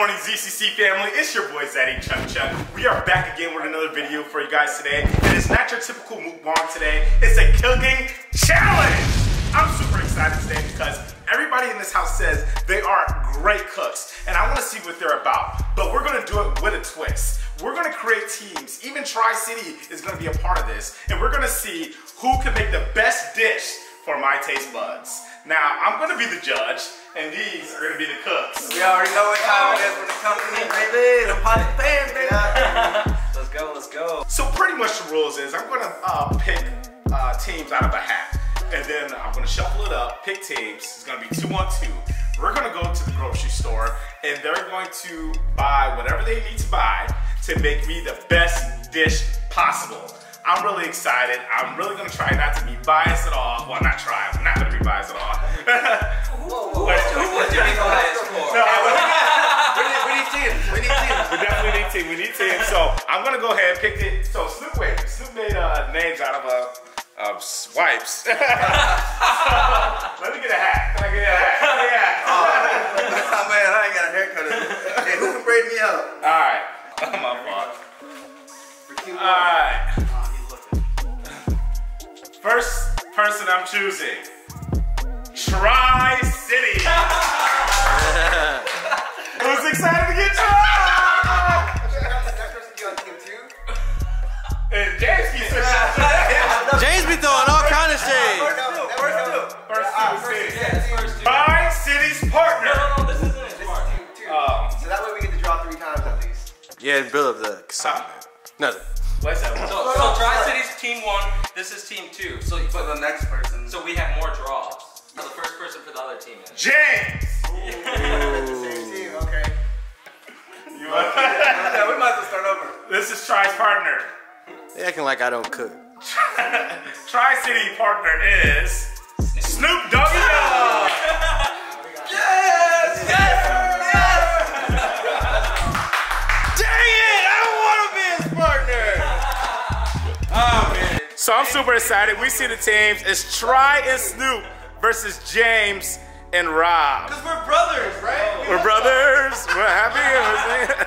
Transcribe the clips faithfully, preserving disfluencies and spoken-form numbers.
morning, Z C C family. It's your boy, Zaddy Chunk Chunk. We are back again with another video for you guys today. And it's not your typical mukbang today. It's a cooking challenge. I'm super excited today because everybody in this house says they are great cooks. And I want to see what they're about. But we're going to do it with a twist. We're going to create teams. Even Tri-City is going to be a part of this. And we're going to see who can make the best dish for my taste buds. Now, I'm going to be the judge. And these are going to be the cooks. We already know what time it is when it comes to me, baby. The pot is fan, baby. Let's go, let's go. So pretty much the rules is I'm going to uh, pick uh, teams out of a hat. And then I'm going to shuffle it up, pick teams. It's going to be two on two. We're going to go to the grocery store. And they're going to buy whatever they need to buy to make me the best dish possible. I'm really excited. I'm really gonna try not to be biased at all. Well, not try. I'm not gonna be biased at all. Whoa, whoa, but, whoa, what did you need biased for? No, we, need, we need teams. We need teams. We definitely need teams. We need teams. So I'm gonna go ahead and pick it. So Snoop Wade, Snoop made uh, names out of uh, uh, swipes. So, let me get a hat. Can I get a hat? Yeah. Oh man, I ain't got a haircut. Hey, who can braid me up? All right. Oh, my fault. All right. First person I'm choosing, Tri-City. Who's excited to get tried? That person be on team two? And James be throwing James be throwing all kind of shade. First two, first two. First two, first two. First two. Tri-City's partner. No, no, no, this isn't his partner. This is team two. Um, so that way we get to draw three times at least. Yeah, build up the excitement. Nothing. What's that? So, so Tri-City's team one, this is team two. So for the next person. So we have more draws. So the first person for the other team is James! Ooh. Same team, okay. You want to? Yeah, we might as well start over. This is Tri's partner. They acting like I don't cook. Tri-City partner is Snoop Doggy Dogg! Yes! Yes! So I'm super excited. We see the teams. It's Tri and Snoop versus James and Rob. Because we're brothers, right? We're brothers. We're happy.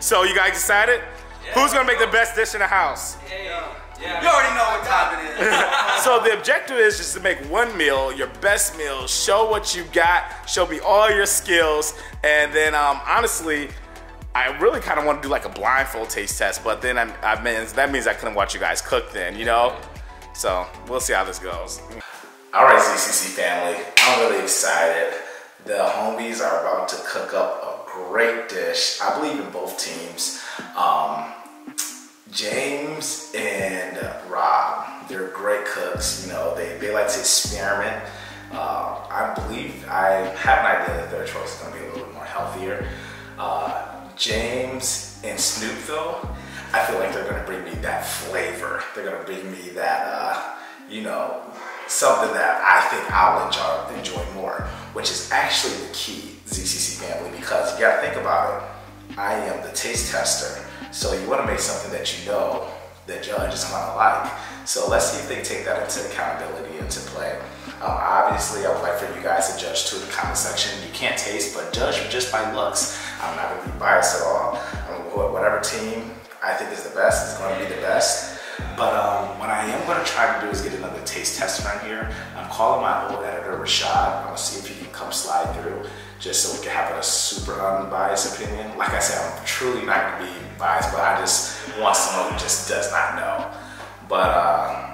So you guys excited? Yeah. Who's going to make the best dish in the house? Yeah. Yeah. You already know what time it is. So the objective is just to make one meal, your best meal, show what you got, show me all your skills, and then um, honestly, I really kind of want to do like a blindfold taste test, but then I, I mean, that means I couldn't watch you guys cook then, you know? So we'll see how this goes. All right, Z C C family, I'm really excited. The homies are about to cook up a great dish. I believe in both teams. Um, James and Rob, they're great cooks. You know, they, they like to experiment. Uh, I believe, I have an idea that their choice is gonna be a little bit more healthier. Uh, James and Snoop though, I feel like they're gonna bring me that flavor. They're gonna bring me that, uh, you know, something that I think I'll enjoy, enjoy more, which is actually the key, Z C C family, because you gotta think about it. I am the taste tester, so you wanna make something that you know the judge is gonna like. So let's see if they take that into accountability, into play. Um, obviously, I would like for you guys to judge too in the comment section. You can't taste, but judge just by looks. I'm not gonna be biased at all. I'm gonna put whatever team I think is the best is gonna be the best. But um, what I am gonna try to do is get another taste tester on here. I'm calling my old editor Rashad. I'm gonna see if he can come slide through, just so we can have a super unbiased opinion. Like I said, I'm truly not gonna be biased, but I just want someone who just does not know. But. Uh,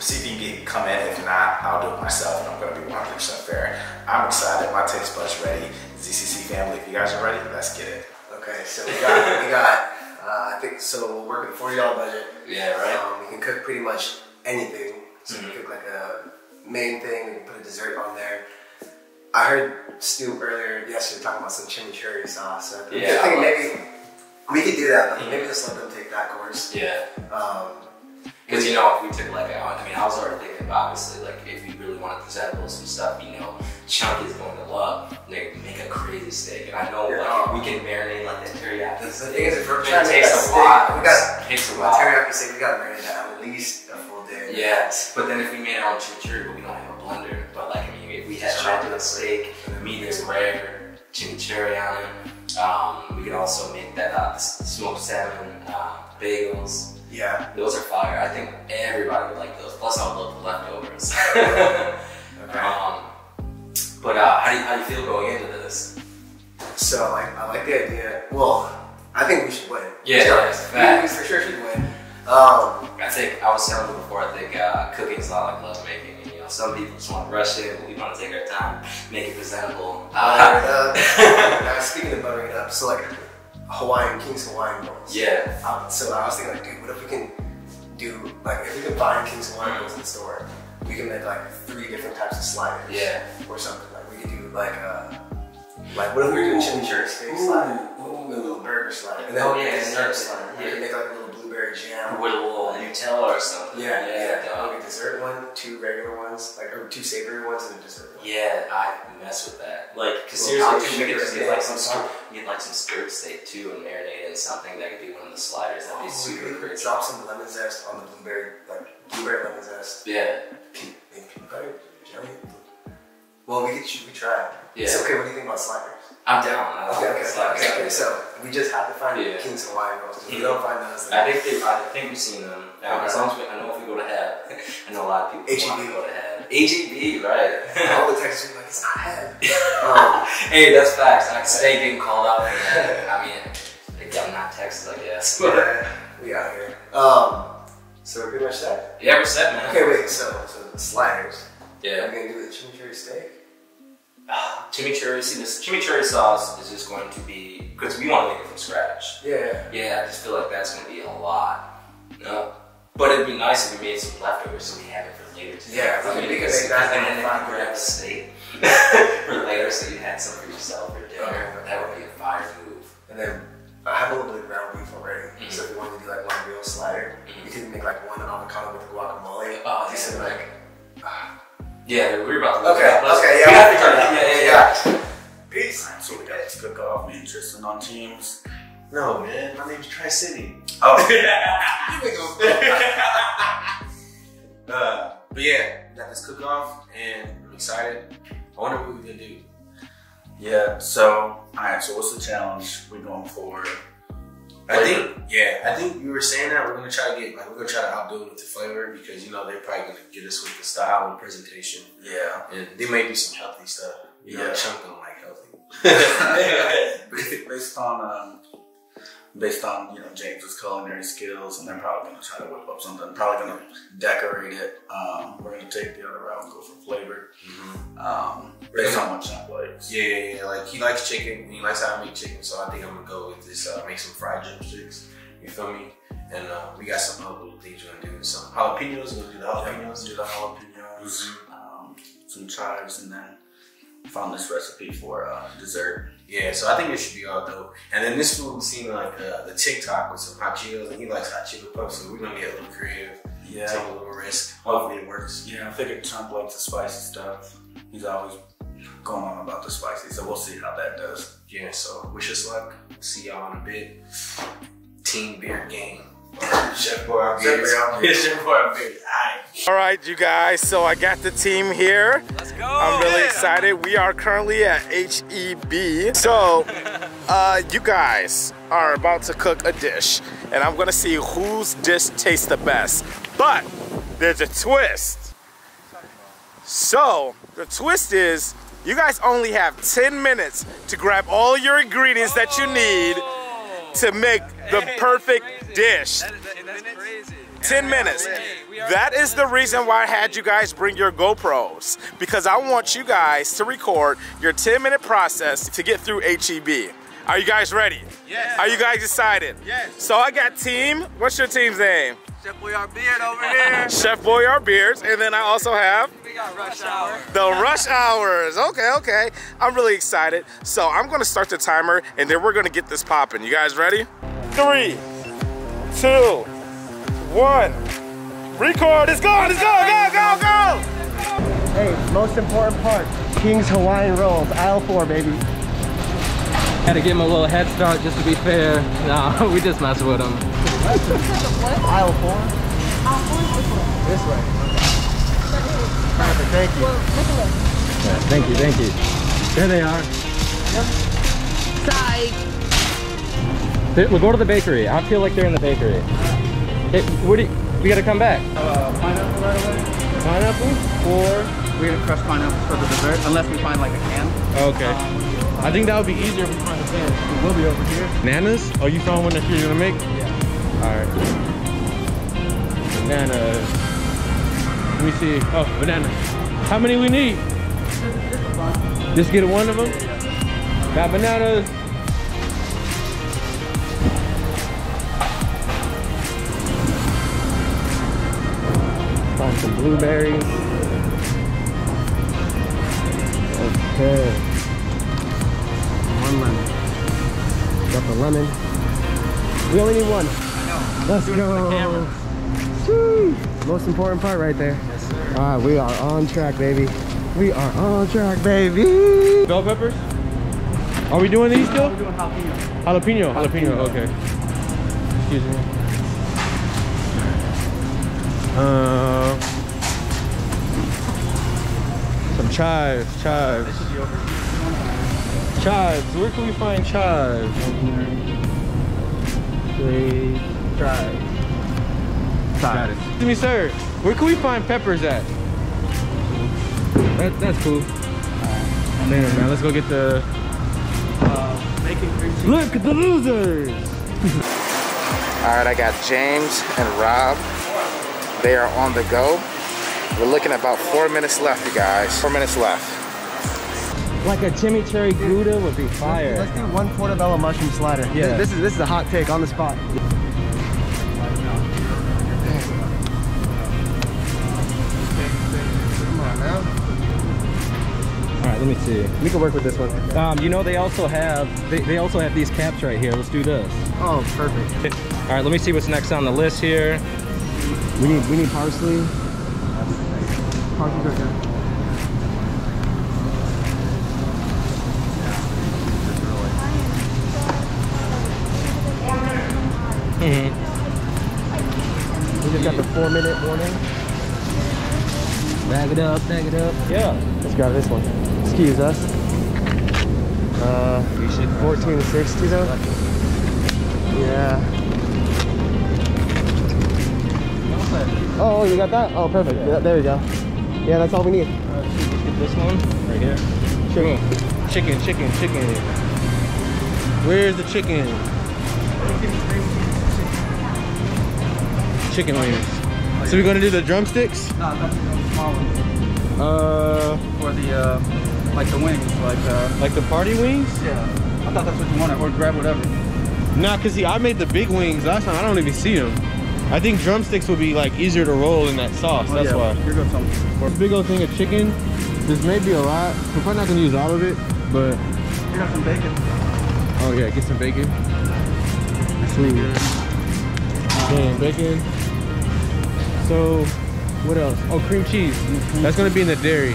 See if you can come in. If not, I'll do it myself, and I'm gonna be one hundred percent fair. I'm excited. My taste bud's ready. Z C C family, if you guys are ready, let's get it. Okay, so we got, we got. Uh, I think so. We're working forty dollar budget. Yeah, right. Um, we can cook pretty much anything. So mm-hmm. we cook like a main thing. We can put a dessert on there. I heard Stu earlier yesterday talking about some chimichurri sauce. So I think, yeah, I think maybe we could do that. But mm-hmm. maybe just let them take that course. Yeah. Um, Because, you know, if we took like, I mean, I was already thinking, obviously, like, if you really want to present some stuff, you know, Chunky's going to love, like, make a crazy steak. And I know, yeah, like, um, we can marinate, like, that teriyaki. The thing is, if we're trying to make a lot, we got, it takes a while. Teriyaki steak, we got to marinate that at least a full day. Yes, but then if we made our own chimichurri, but we don't have a blender, but, like, I mean, if we had a chunky steak, meat is rare, chimichurri on it, um, also make that uh, smoked salmon uh, bagels. Yeah, those are fire. I think everybody would like those. Plus, I would love the leftovers. Okay. Um, but uh, how do you how do you feel going into this? So like, I like the idea. Well, I think we should win. Yeah, so, yeah, we for sure should win. Um, I think I was telling you before. I think uh, cooking is a lot like love making. You know, some people just want to rush it, but we want to take our time, make it presentable. Uh, uh, speaking of buttering it up, so like. Hawaiian, King's Hawaiian rolls. Yeah. Um, so I was thinking, like, dude, what if we can do, like, if we can buy King's Hawaiian rolls in the store, we can make, like, three different types of sliders. Yeah. Or something. Like, we could do, like, uh, like, what if we were doing chimichurri steak slider? Ooh. A little burger slider. And then oh, yeah, dessert yeah, slider. Yeah. We could make, like, a little blueberry jam. With a little Nutella or something. Yeah, yeah. yeah. Like a dessert one, two regular ones, like, or two savory ones, and a dessert one. Yeah, I mess with that. Like, because well, seriously, we could just get, like, some stuff. Get like some skirt steak too and marinate it in something that could be one of the sliders. That'd be oh, super great. Drop some lemon zest on the blueberry, like blueberry lemon zest. Yeah. Maybe peanut butter. Well, we could we try. Yeah. It's okay. What do you think about sliders? I'm down. I okay, okay, sliders. Okay, okay. So we just have to find yeah. King's Hawaiian rolls. If we don't find those, I think they, I think we've seen them. Now, as long as we, I know if we go to have, I know a lot of people want to go to have. H E B, right? All the texts are like, it's not head. Um, hey, that's facts. I stay getting called out. I mean, like, I'm not Texas, I guess. But yeah, we out here. Um, so we're pretty much set. Yeah, we're set, man. Okay, wait. So, so sliders. Yeah. I'm gonna do the chimichurri steak. Uh, chimichurri. See, this chimichurri sauce is just going to be because we want to make it from scratch. Yeah. Yeah, I just feel like that's gonna be a lot. No. But it'd be nice if we made some leftovers so we have it for later today. Yeah, I mean, we could make that and then if you grab a steak for later so you had some for yourself for dinner. Okay. That would be a fire move. And then I have a little bit of ground beef already. Mm-hmm. So if you wanted to do like one real slider, mm-hmm. you could make like one avocado with guacamole. Oh, yeah. Said, like, ah. Yeah, we were about to look okay. Up. Okay, yeah. We yeah, got yeah, yeah, yeah, yeah. Peace. So we got this cook off. Me and Tristan on Teams. No, man. My name's Tri-City. Oh, yeah. Here we go. uh, but yeah, got this cook off and I'm excited. I wonder what we're gonna do. Yeah, so, alright, so what's the challenge we're going for? I think, yeah, I think you were saying that we're gonna try to get, like, we're gonna try to outdo it with the flavor because, you know, they're probably gonna get us with the style and presentation. Yeah. And they may do some healthy stuff. You yeah. know, Chunk don't like healthy. Based on, um, Based on, you know, James's culinary skills, and they're probably going to try to whip up something. Probably going to decorate it. Um, we're going to take the other route and go for flavor. Mm-hmm. um, based on what Chef likes. Yeah, yeah, yeah. Like, he likes chicken. He likes how to make chicken, so I think I'm going to go with this, uh, make some fried drumsticks. You feel me? And uh, we got some other little things we're going to do. Some jalapenos. We're going to do the jalapenos. Yeah. Do the jalapenos. Mm-hmm. um, some chives, and then found this recipe for uh, dessert. Yeah, so I think it should be all dope. And then this food seemed like uh, the TikTok with some Hot Cheetos, and he likes Hot Cheeto Puffs, so we're gonna get a little creative, yeah. take a little risk. Hopefully it works. Yeah, I figured Trump likes the spicy stuff. He's always going on about the spicy, so we'll see how that does. Yeah, so wish us luck. See y'all in a bit. Team Beard Game. Chef Boyardee Beard. Chef Boyardee Beard. All right, you guys. So I got the team here. Let's go. I'm really yeah. excited. We are currently at H E B. So uh, you guys are about to cook a dish, and I'm gonna see whose dish tastes the best. But there's a twist. So the twist is you guys only have ten minutes to grab all your ingredients oh. that you need to make the hey, perfect dish. That is, that, that's crazy. ten minutes. That is the reason why I had you guys bring your GoPros, because I want you guys to record your ten minute process to get through H E B. Are you guys ready? Yes. Are you guys excited? Yes. So I got team, what's your team's name? Chef Boyardee Beard over here. Chef Boyardee Beard, and then I also have? We got Rush Hour. The Rush Hours, okay, okay. I'm really excited. So I'm gonna start the timer and then we're gonna get this popping. You guys ready? Three, two, one. Record, it's going, it's going, go, go, go! Hey, most important part, King's Hawaiian rolls, aisle four, baby. Had to give him a little head start just to be fair. No, we just messed with him. Aisle four? Aisle four? This way. Perfect, thank you. Yeah, thank you, thank you. There they are. Psych. We'll go to the bakery. I feel like they're in the bakery. It, what do you, we gotta come back. Uh, pineapple right away? Pineapple? Or we're gonna crush pineapples for the dessert, unless we find like a can. Okay. Um, I think that would be easier if we find a can. We'll be over here. Bananas? Oh, you found one that you're gonna make? Yeah. Alright. Bananas. Let me see. Oh, bananas. How many we need? Just get one of them? Got bananas. Some blueberries. Okay. One lemon. Got the lemon. We only need one. I know. Let's go. Most important part right there. Yes, sir. All right, we are on track, baby. We are on track, baby. Bell peppers? Are we doing these still? We're doing jalapeno. Jalapeno. Jalapeno. Jalapeno. Okay. Excuse me. Uh, some chives, chives. Chives, where can we find chives? Three chives. Got it. Excuse me, sir, where can we find peppers at? That, that's cool. Damn, man, let's go get the... Uh, bacon cream cheese. Look at the losers! All right, I got James and Rob. They are on the go. We're looking at about four minutes left, you guys. Four minutes left. Like a chimichurri gouda would be fire. Let's do one portobello mushroom slider. Yeah. This, this is this is a hot take on the spot. All right, let me see. We can work with this one. Um, you know they also have they, they also have these caps right here. Let's do this. Oh, perfect. All right, let me see what's next on the list here. We need, we need parsley. Parsley's right there. Mm-hmm. We just got the four minute warning. Bag it up, bag it up. Yeah. Let's grab this one. Excuse us. Uh, you should fourteen sixty though. Yeah. Oh, you got that? Oh, perfect. Yeah. There we go. Yeah, that's all we need. All right, so let's get this one right here. Chicken. Chicken, chicken, chicken. Where's the chicken? Chicken wings. So we're gonna do the drumsticks? No, that's the small ones. Uh, or the uh, like the wings, like uh, like the party wings? Yeah. I thought that's what you wanted. Or grab whatever. Nah, cause see, I made the big wings last time. I don't even see them. I think drumsticks would be like easier to roll in that sauce. Oh, that's yeah. why. Here goes something. This big old thing of chicken. This may be a lot. We're probably not gonna use all of it, but. You got some bacon. Oh yeah, get some bacon. Ooh. Damn, bacon. So, what else? Oh, cream cheese. Cream that's gonna be in the dairy.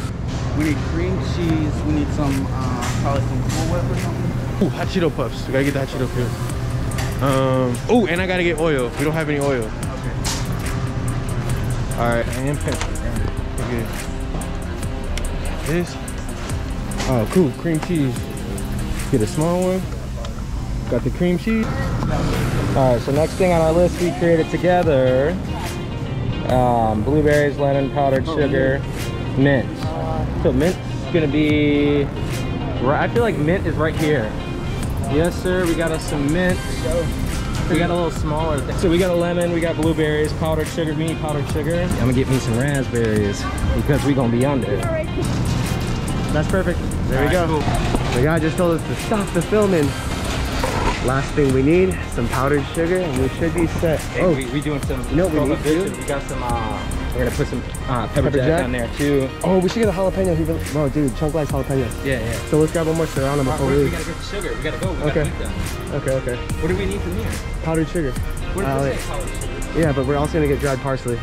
We need cream cheese. We need some, uh, probably some Cool Whip or something. Ooh, Hot Cheeto Puffs. We gotta get the Hot Cheeto Puffs. Um, oh, and I gotta get oil. We don't have any oil. Okay. All right, and pepper. Okay. This. Oh, cool. Cream cheese. Get a small one. Got the cream cheese. All right. So next thing on our list, we created together: um, blueberries, lemon, powdered oh, sugar, yeah. mint. So mint's gonna be. I feel like mint is right here. Yes, sir. We got us some mint. We got a little smaller thing. So we got a lemon. We got blueberries, powdered sugar. Me, powdered sugar. I'm gonna get me some raspberries because we gonna be under. That's perfect. There All we right, go. Cool. The guy just told us to stop the filming. Last thing we need some powdered sugar, and we should be set. Hey, oh, we, we doing some. You know what we need to do? We got some. Uh, We're gonna put some uh, pepper, pepper jack, jack down there too. Oh, we should get a jalapeno. Bro, dude, Chunk likes jalapenos. Yeah, yeah. So let's grab one more Serrano before we leave. We gotta get the sugar. We gotta go. We gotta okay. Them. Okay, okay. What do we need from here? Powdered sugar. What uh, did we say powdered sugar? Yeah, but we're also gonna get dried parsley.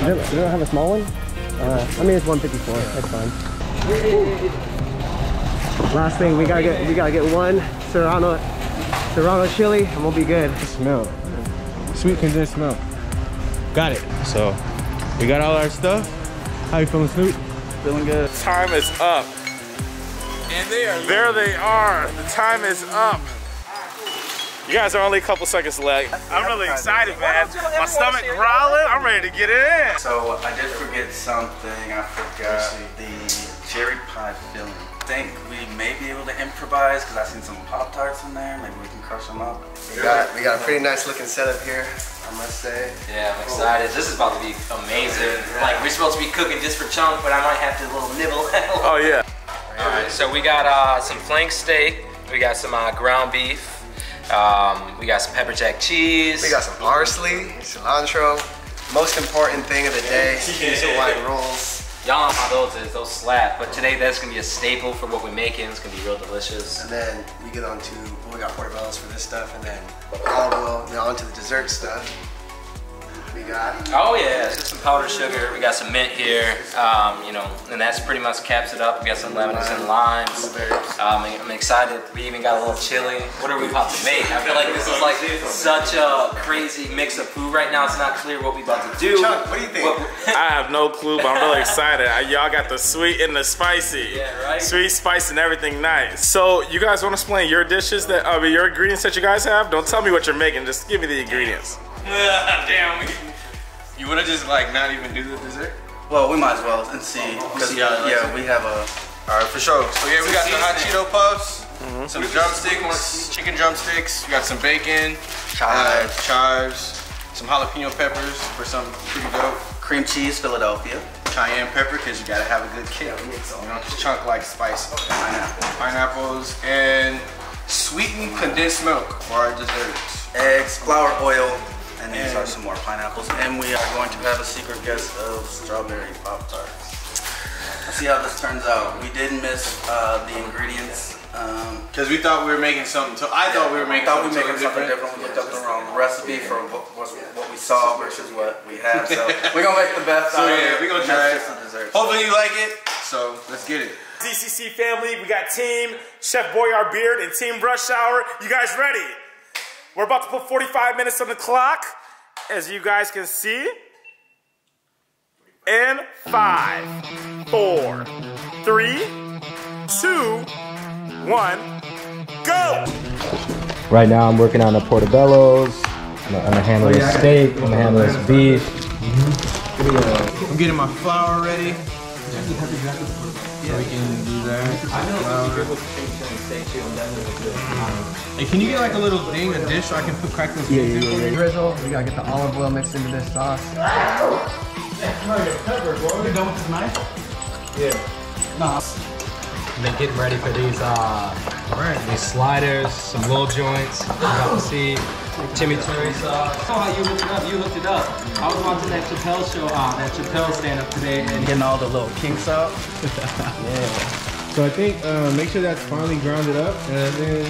You don't, you don't have a small one? Uh, I mean, it's one fifty-four. Yeah. That's fine. Last thing, we gotta get we gotta get one Serrano, Serrano chili, and we'll be good. Smell. Sweet condensed milk. Got it. So we got all our stuff. How you feeling, Snoop? Feeling good. Time is up. In there. There they are. The time is up. You guys are only a couple seconds left. I'm really excited, man. My stomach growling. I'm ready to get it in. So I did forget something. I forgot the cherry pie filling. I think we may be able to improvise because I seen some Pop-Tarts in there. Maybe we can crush them up. We got we got a pretty nice looking setup here, I must say. Yeah, I'm excited. This is about to be amazing. Yeah. Like, we're supposed to be cooking just for Chunk, but I might have to a little nibble. Oh yeah. All right. So we got uh, some flank steak. We got some uh, ground beef. Um, we got some pepper jack cheese. We got some parsley, cilantro. Most important thing of the day, these Hawaiian rolls. Y'all know how those is, those slap. But today that's gonna be a staple for what we're making. It's gonna be real delicious. And then you get on to, well, we got portobellos for this stuff, and then Caldwell, you know, on to the dessert stuff. We got. Oh yeah, just some powdered sugar. We got some mint here, um, you know, and that's pretty much caps it up. We got some lemons and limes. Um, I'm excited. We even got a little chili. What are we about to make? I feel like this is like such a crazy mix of food right now. It's not clear what we about to do. Chuck, what do you think? I have no clue, but I'm really excited. Y'all got the sweet and the spicy. Yeah, right. Sweet, spice, and everything nice. So you guys want to explain your dishes that, I mean, your ingredients that you guys have? Don't tell me what you're making. Just give me the ingredients. Damn, we, you wanna just like not even do the dessert? Well, we might as well and see. Cause yeah, yeah, yeah, we have a. All right, for sure. So yeah, we got some Hot Cheeto Puffs, mm-hmm. some drumsticks, chicken drumsticks. We got some bacon, chives, uh, chives, some jalapeno peppers for some pretty dope. Cream cheese, Philadelphia, cayenne pepper, cause you gotta have a good kick. You know, Chunk likes spice. Pineapple. Pineapples and sweetened condensed milk for our desserts. Eggs, flour, oil. And these are some more pineapples. And we are going to have a secret guest of strawberry Pop-Tarts. Let's see how this turns out. We did miss uh, the ingredients. Because um, we thought we were making something. So I yeah, thought we were making, thought something, we making something different. We looked up the wrong recipe for what, what, what we saw versus what we have. So we're going to make the best out of it. So yeah, we're going to try it. Hopefully you like it. So let's get it. Z C C family, we got Team Chef Boyardee Beard and Team Rush Hour. You guys ready? We're about to put forty-five minutes on the clock, as you guys can see. In five, four, three, two, one, go! Right now I'm working on the portobellos, I'm gonna handle this steak, I'm gonna handle this beef. I'm getting my flour ready. Yeah, we can do that. I know flour. Hey, can you get like a little thing, a dish, so I can put crackers? Yeah, yeah, yeah. Drizzle. We gotta get the olive oil mixed into this sauce. Are we done with this knife? Yeah. Nah. And then getting ready for these uh, these sliders, some little joints. You got to see chimichurri sauce. I saw how you looked it up. You looked it up. I was watching that Chappelle show, uh, that Chappelle stand up today, and getting all the little kinks out. Yeah. So I think uh, make sure that's finely grounded up, and then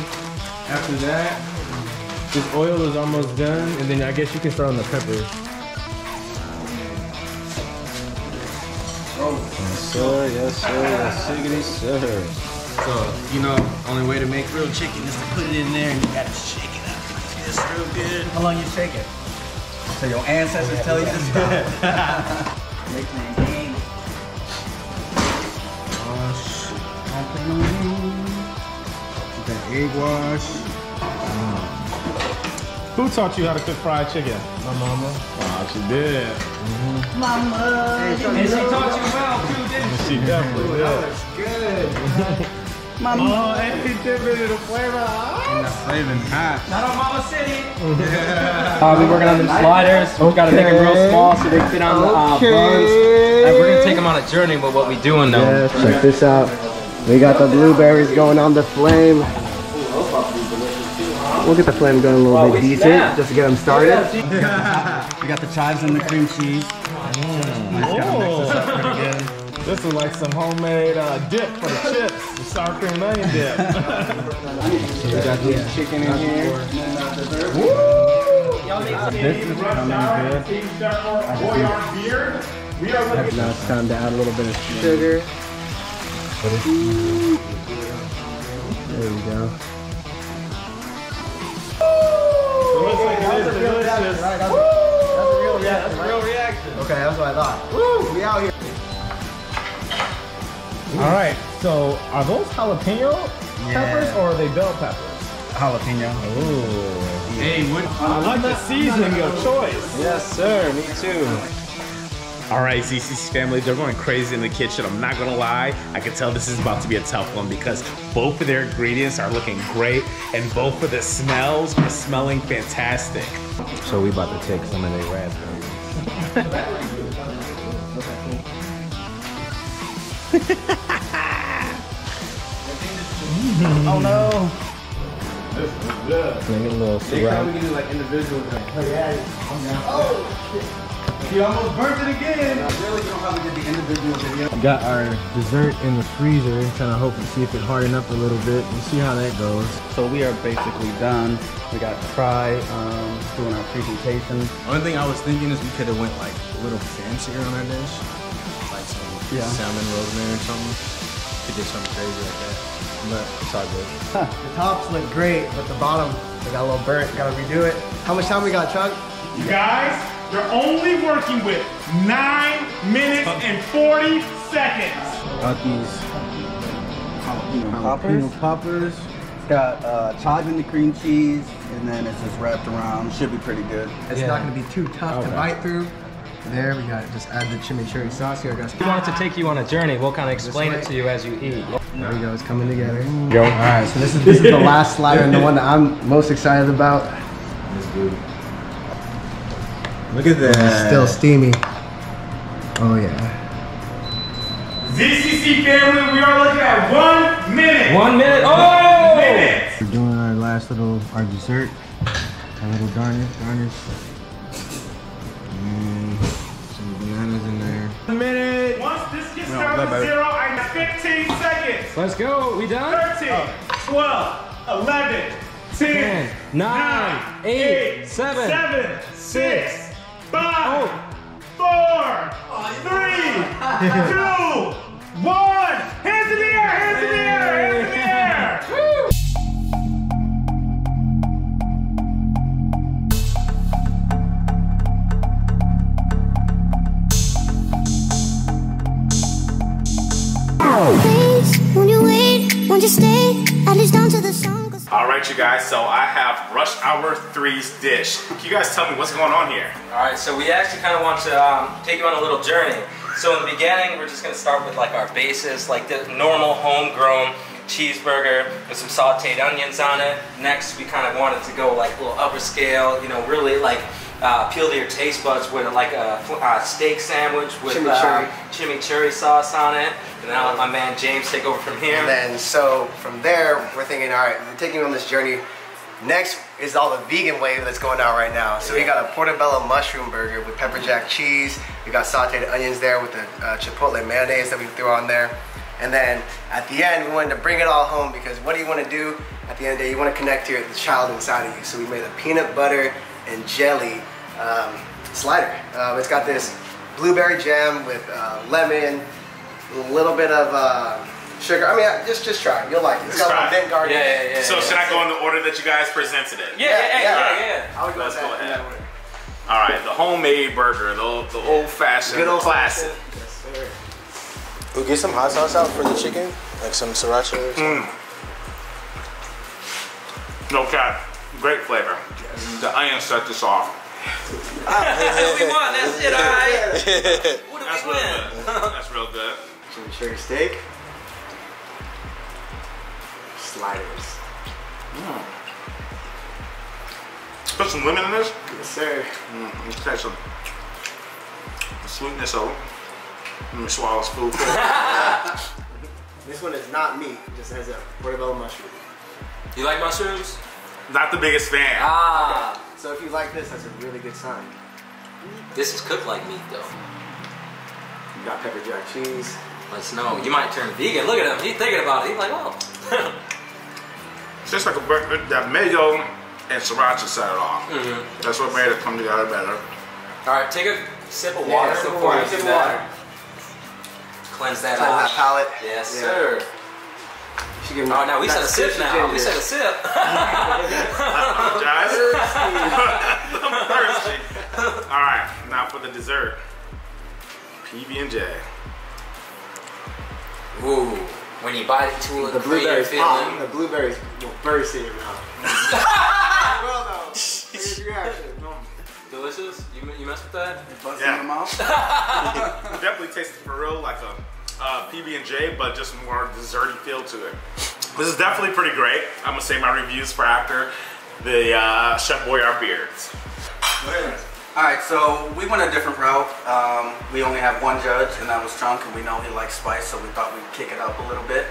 after that, this oil is almost done, and then I guess you can throw in the pepper. Yes sir, yes sir, yes sir, yes sir. So, you know, only way to make real chicken is to put it in there and you gotta shake it up. It's real good. How long you shake it? So your ancestors tell you to stop. Make my game. Wash. Get that egg wash. Mm. Who taught you how to cook fried chicken? My mama. Wow, she did. Mm-hmm. Mama. And she taught you well too, didn't she? She definitely did. That was good. Mama. Oh, and she did it, the flavor. And the flavor hot. Not on Mama City. uh, we're working on the sliders. Okay. We've got to make them real small so they fit on the uh, okay. buns. And we're going to take them on a journey with what we're doing though. Yeah, check yeah. this out. We got the blueberries going on the flame. We'll get the flame going a little well, bit decent, snapped. just to get them started. We got the chives and the cream cheese. Mm. Nice oh. mix this, this is like some homemade uh, dip for the chips, the sour cream onion dip. So we got this chicken in here. Woo! This is coming good. Now it's time to add a little bit of sugar. There we go. That's a real reaction, right? That's, that's a real reaction, yeah, that's a real reaction. Right? Okay, that's what I thought. Woo! We out here. All right. So are those jalapeno yeah. peppers or are they bell peppers? Jalapeno. Ooh. Hey, what? I like the seasoning of choice. Yes, sir. Me too. All right, Z C C family, they're going crazy in the kitchen. I'm not gonna lie. I can tell this is about to be a tough one because both of their ingredients are looking great and both of the smells are smelling fantastic. So we about to take some of their raspberries. Oh no. This is good. Make it a little syrup. We can do like individual drinks. Oh shit. You almost burnt it again. I really don't know how to get the individual video. Got our dessert in the freezer. Kind of hoping to see if it hardened up a little bit. We'll see how that goes. So we are basically done. We got Tri um, doing our presentation. One thing I was thinking is we could have went like a little fancier on our dish, like some yeah. salmon rosemary or something. Could do something crazy like that, but it's all good. Huh. The tops look great, but the bottom they got a little burnt. Got to redo it. How much time we got, Chuck? You guys. You're only working with nine minutes and forty seconds. Got these jalapeno poppers. Jalapeno poppers. It's got uh, chopped in the cream cheese, and then it's just wrapped around. Should be pretty good. It's yeah. not gonna be too tough okay. to bite through. There we got it. Just add the chimichurri sauce here, guys. We want to take you on a journey. We'll kind of explain it to you as you eat. There we go. It's coming together. Yo. All right. So this is this is the last slider and the one that I'm most excited about. This dude. Look at that. Still steamy. Oh yeah. Z C C family, we are looking at one minute. One minute. Oh! Minute. We're doing our last little, our dessert. Our little garnish, garnish. And some bananas in there. One minute. Once this gets no, down to zero, I need fifteen seconds. Let's go. We done? thirteen, twelve, eleven, ten, nine, eight, seven, six. Five, oh. four, three, two, one. Hands in the air, hands in the air, hands in the air. Please, won't you wait, won't you stay, at least down to the song. All right, you guys, so I have Rush Hour three's dish. Can you guys tell me what's going on here? All right, so we actually kind of want to um, take you on a little journey. So in the beginning, we're just gonna start with like our basis, like the normal homegrown cheeseburger with some sauteed onions on it. Next, we kind of wanted to go like a little upper scale, you know, really like uh, appeal to your taste buds with like a, a steak sandwich with chimichurri. Um, chimichurri sauce on it. And then I'll let my man James take over from here. And then, so from there, we're thinking, all right, we're taking on this journey. Next is all the vegan wave that's going on right now. So yeah. we got a portobello mushroom burger with pepper jack cheese. We got sauteed onions there with the uh, chipotle mayonnaise that we threw on there. And then at the end, we wanted to bring it all home because what do you want to do at the end of the day? You want to connect to the child inside of you. So we made a peanut butter and jelly um, slider. Uh, it's got this blueberry jam with uh, lemon, a little bit of uh, sugar. I mean, just just try it. You'll like it. It's just got a mint garnish. Yeah, yeah, yeah. So yeah, should yeah. I go in the order that you guys presented it? Yeah, yeah, yeah. yeah, yeah, yeah. I would go Let's go ahead. All right, the homemade burger, the, the yeah. old-fashioned, old classic. Fashion. Yes, sir. We'll get some hot sauce out for the chicken, like some sriracha or something. Mm. No cap. Great flavor. Yes. The onions set this off. That's what we want. That's it, all right? What do That's we win? That's real good. Chimichurri steak. Sliders. Mm. Put some lemon in this? Yes, sir. Mm. Let's taste some sweetness of it. I'm gonna swallow a spoonful. This one is not meat, it just has a portobello mushroom. You like mushrooms? Not the biggest fan. Ah. Okay. So if you like this, that's a really good sign. This is cooked like meat though. You got pepper jack cheese. Let's know. You might turn vegan. Look at him. He's thinking about it. He's like, oh. It's just like a burger. That mayo and sriracha set it off. Mm-hmm. That's what made it come together better. Alright, take a sip of water yeah, before you do that. Cleanse that out. That palate. Yes, yeah. sir. Oh, now we said a sip now. Ginger. We said a sip. I apologize. All right, now for the dessert. P B and J. Ooh. When you bite into a the blueberries pop, the blueberries will burst in your mouth. Well though, here's your reaction. Delicious? You you mess with that? It busts yeah. in your mouth. It definitely tastes for real like a uh, P B and J, but just more desserty feel to it. This is definitely pretty great. I'm gonna save my reviews for after the uh, Chef Boyardee Beards. All right, so we went a different route. Um, we only have one judge, and that was Chunk, and we know he likes spice, so we thought we'd kick it up a little bit.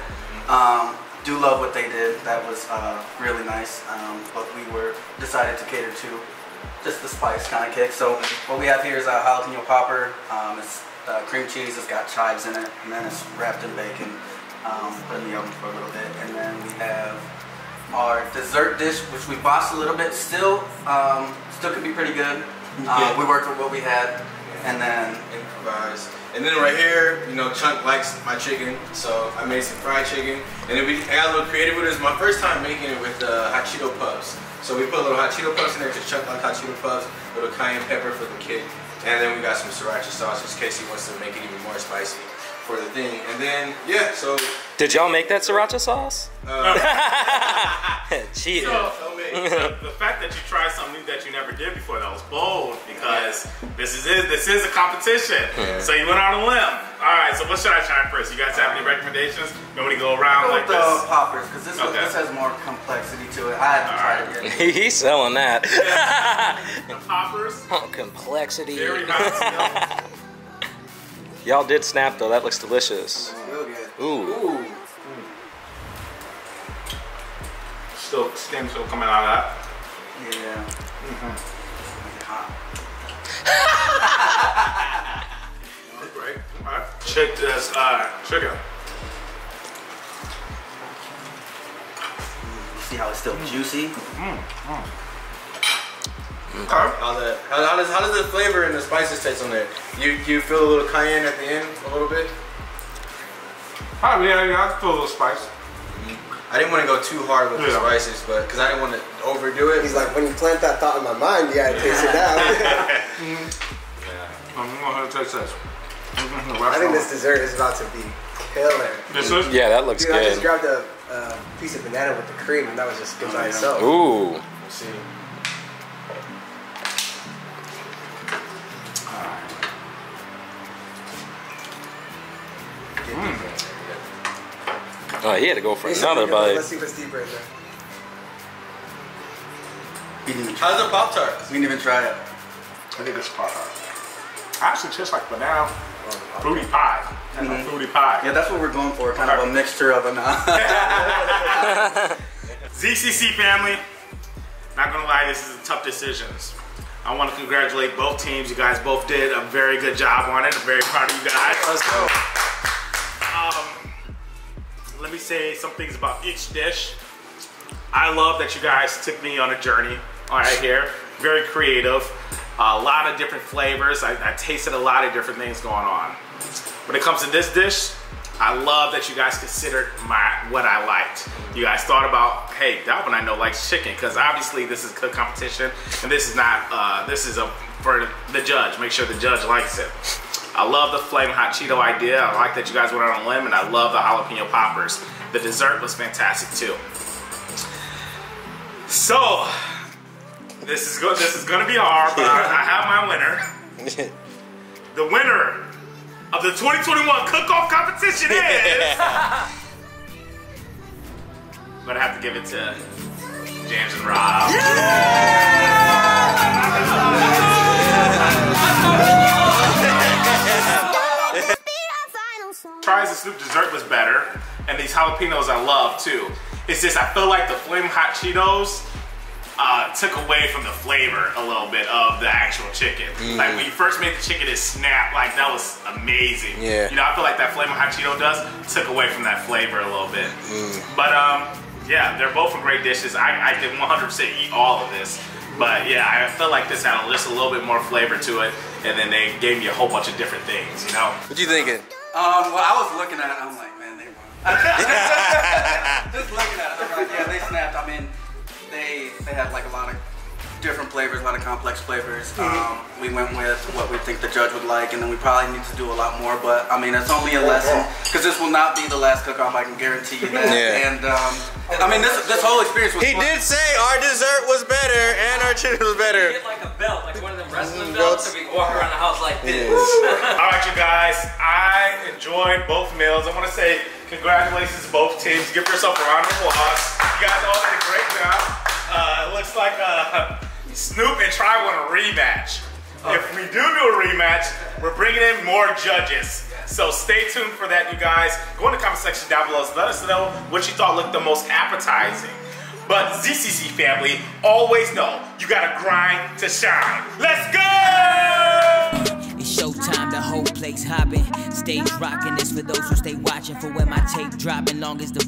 Um, do love what they did. That was uh, really nice, um, but we were decided to cater to just the spice kind of kick. So what we have here is a jalapeno popper. Um, it's uh, cream cheese. It's got chives in it, and then it's wrapped in bacon. Um, put in the oven for a little bit, and then we have our dessert dish, which we bossed a little bit. Still, um, still could be pretty good. Yeah. Um, we worked with what we had, and then improvised. And then right here, you know, Chunk likes my chicken, so I made some fried chicken. And then we got a little creative with it. It was my first time making it with uh, Hot Cheeto Puffs. So we put a little Hot Cheeto Puffs in there because Chunk likes Hot Cheeto Puffs, a little cayenne pepper for the kid. And then we got some sriracha sauce in case he wants to make it even more spicy for the thing. And then, yeah, so. Did y'all make that sriracha sauce? Uh, Cheating. So, so the fact that you tried something that you never did before, that was bold, because yeah. this is it, this is a competition. Yeah. So you went on a limb. All right, so what should I try first? You guys have any recommendations? Nobody go around like this? The poppers, because this, okay. this has more complexity to it. I haven't tried right. it yet. He's selling that. Yeah. The poppers. Oh, complexity. Very nice. Y'all did snap though. That looks delicious. That's real good. Ooh. Ooh. Still, skin still coming out of that. Yeah. Mm-hmm. It's hot. Great. All right. Check this. Uh, sugar. See how it's still mm. juicy. Mm. Mm. Okay. How, the, how, how does how does the flavor and the spices taste on there? You you feel a little cayenne at the end a little bit. Oh yeah, yeah, I feel a little spice. I didn't want to go too hard with yeah. the spices, but because I didn't want to overdo it. He's like, when you plant that thought in my mind, you gotta taste it out. yeah. I'm gonna taste this. I think this dessert is about to be killer. This is? Yeah, that looks Dude, good. I just grabbed a, a piece of banana with the cream, and that was just good by itself. Ooh. We'll see. Oh, he had to go for it's another bite. Let's see what's deeper in there. We didn't even try. How's the Pop-Tart? We didn't even try it. I think it's Pop-Tart. Actually, tastes like banana fruity pie. That's mm-hmm. like fruity pie. Yeah, that's what we're going for. Kind of a mixture of banana. Z C C family, not gonna lie, this is a tough decision. I want to congratulate both teams. You guys both did a very good job on it. I'm very proud of you guys. Let's go. Um, Let me say some things about each dish. I love that you guys took me on a journey right here. Very creative, a lot of different flavors. I, I tasted a lot of different things going on. When it comes to this dish, I love that you guys considered my what I liked. You guys thought about, hey, that one I know likes chicken, because obviously this is a competition, and this is not. Uh, this is a for the judge. Make sure the judge likes it. I love the flaming hot Cheeto idea. I like that you guys went out on a limb, and I love the jalapeno poppers. The dessert was fantastic too. So this is good. This is gonna be hard, but I have my winner. The winner of the twenty twenty-one cook-off competition is. I'm gonna have to give it to James and Rob. Yeah! Fries and Snoop dessert was better, and these jalapenos I love too. It's just I feel like the Flamin' Hot Cheetos uh, took away from the flavor a little bit of the actual chicken. Mm. Like when you first made the chicken, it snapped. Like that was amazing. Yeah. You know, I feel like that Flamin' Hot Cheeto does took away from that flavor a little bit. Mm. But um, yeah, they're both great dishes. I, I did one hundred percent eat all of this. But yeah, I felt like this had just a little bit more flavor to it, and then they gave me a whole bunch of different things, you know? What you thinking? Um, well, I was looking at it, I'm like, man, they won. Just looking at it, I'm like, yeah, they snapped. I mean, they, they had like a lot of different flavors, a lot of complex flavors. Mm-hmm. um, we went with what we think the judge would like, and then we probably need to do a lot more, but I mean, it's only a lesson, because this will not be the last cook-off, I can guarantee you that. Yeah. And um, I mean, this this whole experience was He fun. did say our dessert was better, and our chicken was better. We did like a belt, like one of them wrestling mm, belts, so we walk around the house like this. All right, you guys, I enjoyed both meals. I want to say congratulations to both teams. Give yourself a round of applause. You guys all did a great job. Uh, it looks like uh, Snoop and Tri want a rematch. Oh. If we do do a rematch, we're bringing in more judges. So stay tuned for that, you guys. Go in the comment section down below. So let us know what you thought looked the most appetizing. But Z C C family, always know you gotta grind to shine. Let's go! Showtime, the whole place hopping, stage rocking. This for those who stay watching for when my tape dropping. Long as the